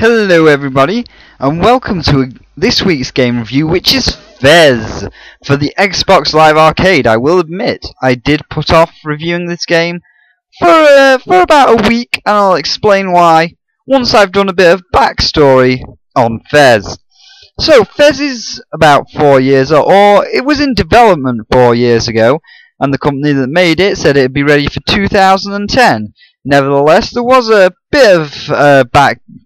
Hello everybody, and welcome to this week's game review, which is Fez for the Xbox Live Arcade. I will admit, I did put off reviewing this game for about a week, and I'll explain why once I've done a bit of backstory on Fez. So, Fez is about 4 years, or it was in development 4 years ago, and the company that made it said it would be ready for 2010. Nevertheless, there was a bit of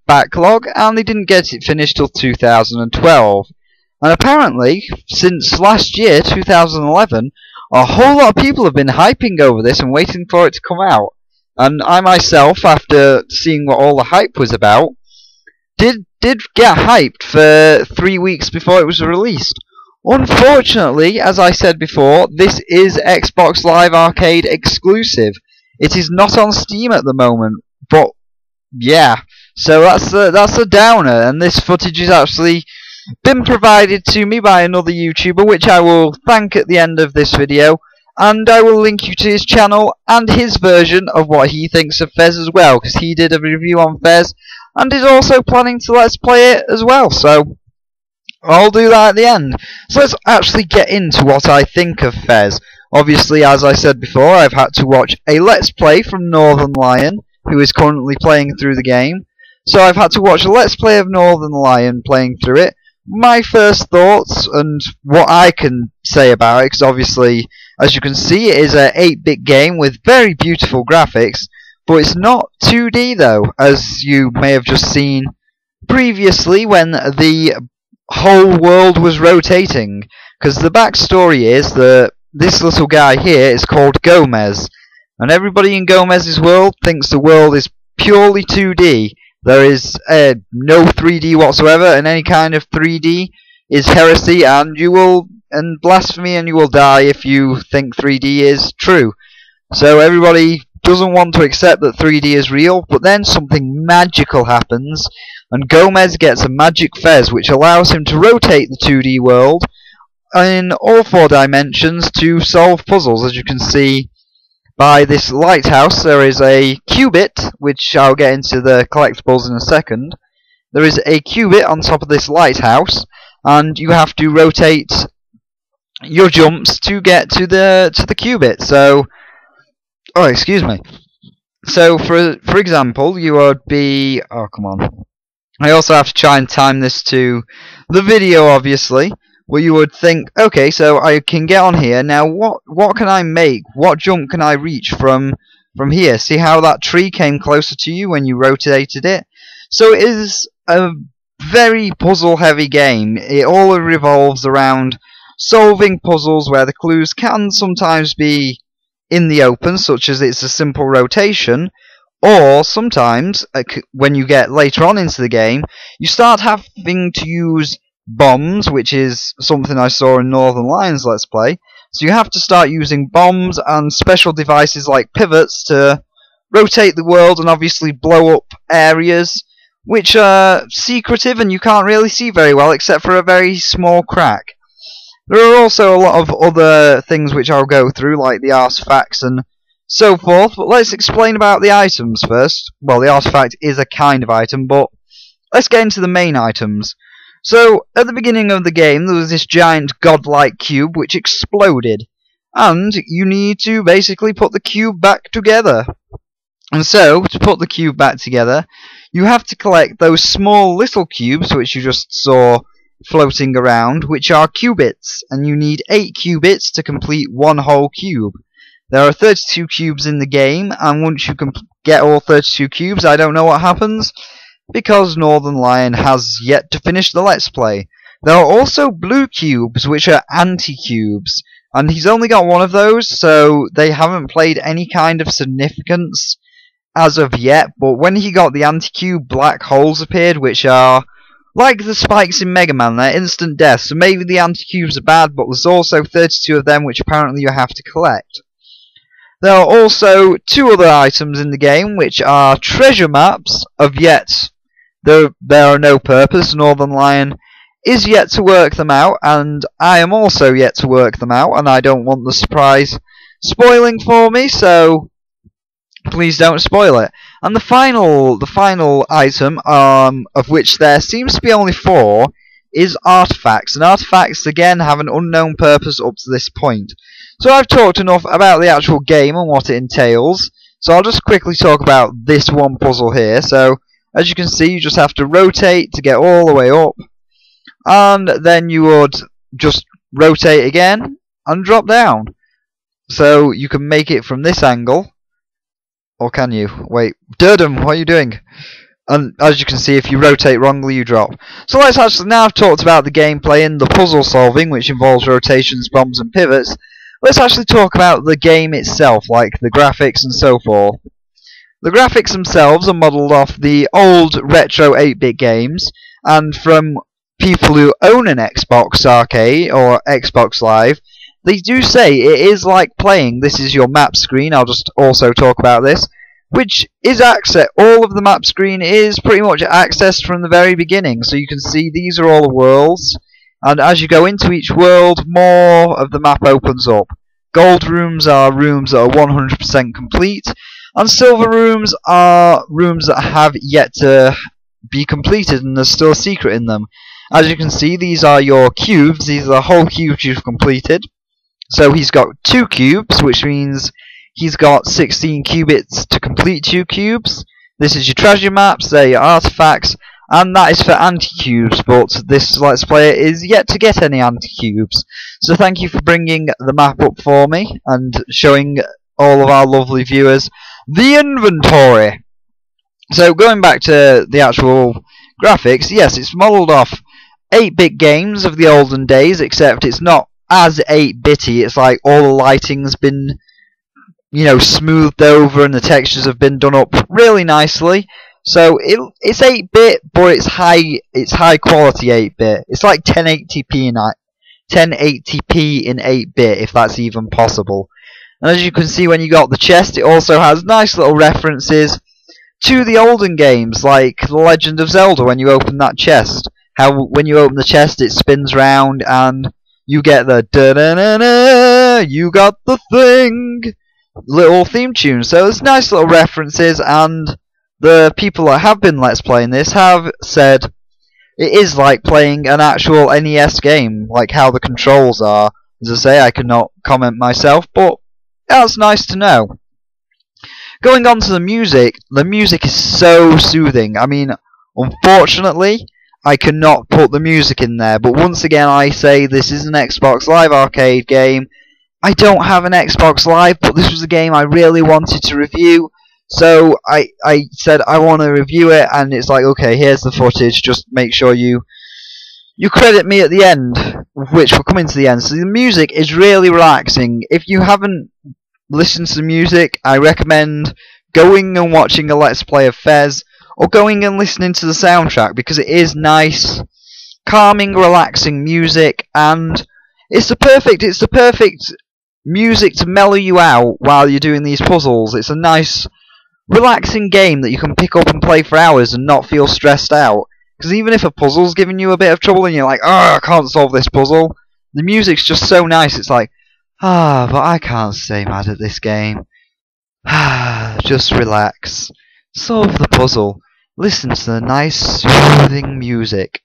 backlog, and they didn't get it finished till 2012. And apparently, since last year, 2011, a whole lot of people have been hyping over this and waiting for it to come out. And I myself, after seeing what all the hype was about, did get hyped for 3 weeks before it was released. Unfortunately, as I said before, this is Xbox Live Arcade exclusive. It is not on Steam at the moment, but yeah, so that's a downer. And this footage has actually been provided to me by another YouTuber, which I will thank at the end of this video, and I will link you to his channel and his version of what he thinks of Fez as well, because he did a review on Fez and is also planning to let's play it as well. So I'll do that at the end. So let's actually get into what I think of Fez. Obviously, as I said before, I've had to watch a Let's Play from Northern Lion, who is currently playing through the game. So I've had to watch a Let's Play of Northern Lion playing through it. My first thoughts and what I can say about it, because obviously, as you can see, it is an 8-bit game with very beautiful graphics, but it's not 2D though, as you may have just seen previously when the whole world was rotating. Because the backstory is that this little guy here is called Gomez, and everybody in Gomez's world thinks the world is purely 2D. There is no 3D whatsoever, and any kind of 3D is heresy, and blasphemy, and you will die if you think 3D is true. So everybody doesn't want to accept that 3D is real, but then something magical happens, and Gomez gets a magic fez which allows him to rotate the 2D world in all four dimensions to solve puzzles. As you can see by this lighthouse, there is a qubit, which I'll get into the collectibles in a second. There is a qubit on top of this lighthouse, and you have to rotate your jumps to get to the qubit. So, oh, excuse me. So, for example, you would be, oh, come on. I also have to try and time this to the video, obviously. Well, you would think, okay, so I can get on here now. What can I make? What jump can I reach from here? See how that tree came closer to you when you rotated it? So it is a very puzzle-heavy game. It all revolves around solving puzzles where the clues can sometimes be in the open, such as it's a simple rotation, or sometimes, when you get later on into the game, you start having to use bombs, which is something I saw in Northern Lion's Let's Play. So you have to start using bombs and special devices like pivots to rotate the world and obviously blow up areas which are secretive and you can't really see very well except for a very small crack. There are also a lot of other things which I'll go through, like the artifacts and so forth, but let's explain about the items first. Well, the artifact is a kind of item, but let's get into the main items. So, at the beginning of the game, there was this giant godlike cube which exploded, and you need to basically put the cube back together. And so, to put the cube back together, you have to collect those small little cubes which you just saw floating around, which are qubits, and you need 8 qubits to complete one whole cube. There are 32 cubes in the game, and once you get all 32 cubes, I don't know what happens, because Northern Lion has yet to finish the Let's Play. There are also blue cubes, which are anti-cubes, and he's only got one of those, so they haven't played any kind of significance as of yet, but when he got the anti-cube, black holes appeared, which are like the spikes in Mega Man, they're instant death, so maybe the anti-cubes are bad, but there's also 32 of them, which apparently you have to collect. There are also 2 other items in the game, which are treasure maps of yet. There are no purpose. Northern Lion is yet to work them out, and I am also yet to work them out, and I don't want the surprise spoiling for me, so please don't spoil it. And the final item, of which there seems to be only 4, is artifacts. And artifacts, again, have an unknown purpose up to this point. So I've talked enough about the actual game and what it entails, so I'll just quickly talk about this one puzzle here. So, as you can see, you just have to rotate to get all the way up, and then you would just rotate again and drop down. So you can make it from this angle, or can you? Wait, Durden, what are you doing? And as you can see, if you rotate wrongly, you drop. So let's actually, now I've talked about the gameplay and the puzzle solving, which involves rotations, bombs and pivots, let's actually talk about the game itself, like the graphics and so forth. The graphics themselves are modelled off the old retro 8-bit games, and from people who own an Xbox Arcade or Xbox Live, they do say it is like playing. This is your map screen, I'll just also talk about this, which is access. All of the map screen is pretty much accessed from the very beginning, so you can see these are all the worlds, and as you go into each world, more of the map opens up. Gold rooms are rooms that are 100% complete, and silver rooms are rooms that have yet to be completed, and there's still a secret in them. As you can see, these are your cubes, these are the whole cubes you've completed. So he's got 2 cubes, which means he's got 16 qubits to complete 2 cubes. This is your treasure maps, they're your artifacts, and that is for anti-cubes, but this Let's Player is yet to get any anti-cubes. So thank you for bringing the map up for me, and showing all of our lovely viewers the inventory. So going back to the actual graphics, yes, it's modelled off 8-bit games of the olden days, except it's not as 8-bitty, it's like all the lighting's been, you know, smoothed over and the textures have been done up really nicely. So it's 8-bit, but it's high quality 8-bit. It's like 1080p in 8-bit, if that's even possible. And as you can see, when you got the chest, it also has nice little references to the olden games, like The Legend of Zelda. When you open that chest, how when you open the chest, it spins round and you get the da-da-da-da, you got the thing, little theme tune. So there's nice little references, and the people that have been Let's Playing this have said it is like playing an actual NES game, like how the controls are. As I say, I cannot comment myself, but that's nice to know. Going on to the music is so soothing. I mean, unfortunately, I cannot put the music in there, but once again I say this is an Xbox Live Arcade game. I don't have an Xbox Live, but this was a game I really wanted to review, so I said I want to review it, and it's like, okay, here's the footage, just make sure you credit me at the end, which we're coming to the end. So the music is really relaxing. If you haven't listened to the music, I recommend going and watching a Let's Play of Fez, or going and listening to the soundtrack, because it is nice, calming, relaxing music, and it's the perfect music to mellow you out while you're doing these puzzles. It's a nice, relaxing game that you can pick up and play for hours and not feel stressed out. Because even if a puzzle's giving you a bit of trouble and you're like, oh, I can't solve this puzzle, the music's just so nice. It's like, ah, but I can't stay mad at this game. Ah, just relax. Solve the puzzle. Listen to the nice, soothing music.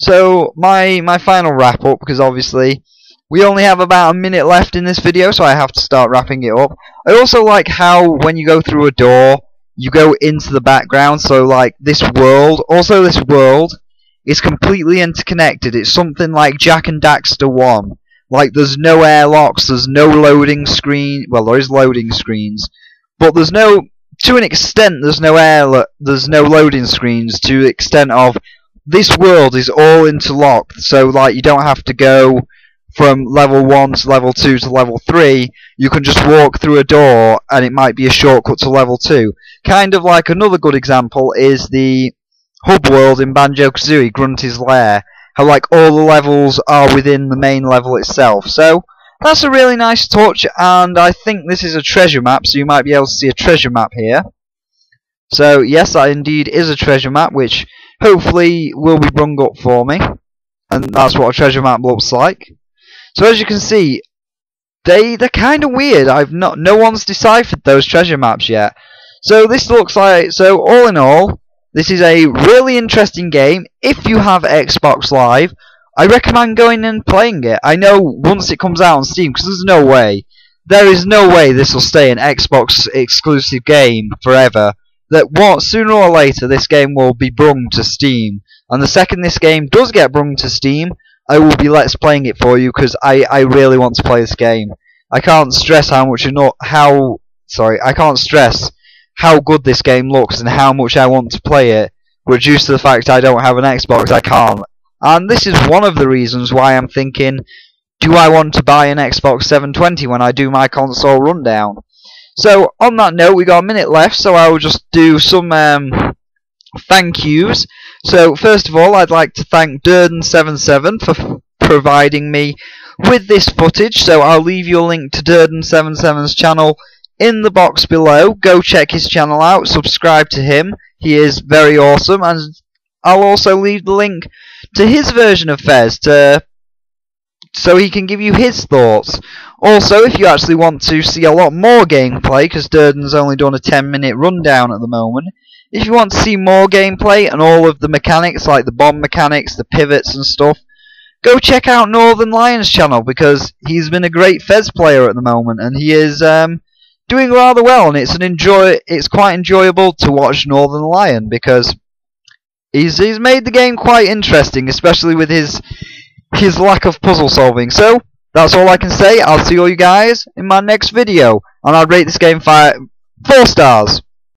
So, my final wrap-up, because obviously we only have about a minute left in this video, so I have to start wrapping it up. I also like how, when you go through a door, you go into the background, so like this world is completely interconnected. It's something like Jak and Daxter 1. Like, there's no airlocks, there's no loading screen. Well, there is loading screens, but there's no... to an extent, there's no loading screens, to the extent of this world is all interlocked, so like you don't have to go from level 1 to level 2 to level 3, you can just walk through a door and it might be a shortcut to level 2. Kind of like another good example is the hub world in Banjo Kazooie, Grunty's Lair, how like all the levels are within the main level itself. So that's a really nice touch, and I think this is a treasure map, so you might be able to see a treasure map here. So yes, that indeed is a treasure map, which hopefully will be brung up for me, and that's what a treasure map looks like. So as you can see, they're kind of weird. No one's deciphered those treasure maps yet. So this looks like, so all in all, this is a really interesting game. If you have Xbox Live, I recommend going and playing it. I know once it comes out on Steam, because there's no way, there is no way this will stay an Xbox exclusive game forever. That what, sooner or later this game will be brung to Steam. And the second this game does get brung to Steam, I will be let's playing it for you, because I really want to play this game. I can't stress how much I can't stress how good this game looks and how much I want to play it. But due to the fact I don't have an Xbox, I can't. And this is one of the reasons why I'm thinking, do I want to buy an Xbox 720 when I do my console rundown? So on that note, we got a minute left, so I will just do some thank yous. So first of all, I'd like to thank Durden77 for providing me with this footage. So I'll leave you a link to Durden77's channel in the box below. Go check his channel out, subscribe to him, he is very awesome. And I'll also leave the link to his version of Fez so he can give you his thoughts. Also, if you actually want to see a lot more gameplay, because Durden's only done a 10-minute rundown at the moment, if you want to see more gameplay and all of the mechanics, like the bomb mechanics, the pivots and stuff, go check out Northern Lion's channel, because he's been a great Fez player at the moment, and he is doing rather well, and it's quite enjoyable to watch Northern Lion, because he's made the game quite interesting, especially with his lack of puzzle solving. So that's all I can say. I'll see all you guys in my next video, and I'd rate this game 4 stars.